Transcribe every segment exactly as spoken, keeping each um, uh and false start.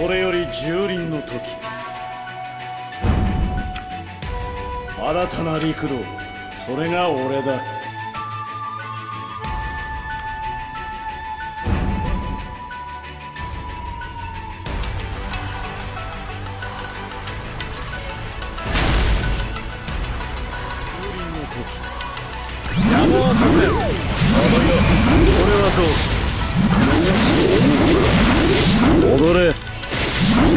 これより蹂躙の時、新たな陸路、それが俺だ。蹂躙の時、やもうさせる。俺はそう。踊れ。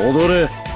踊れ。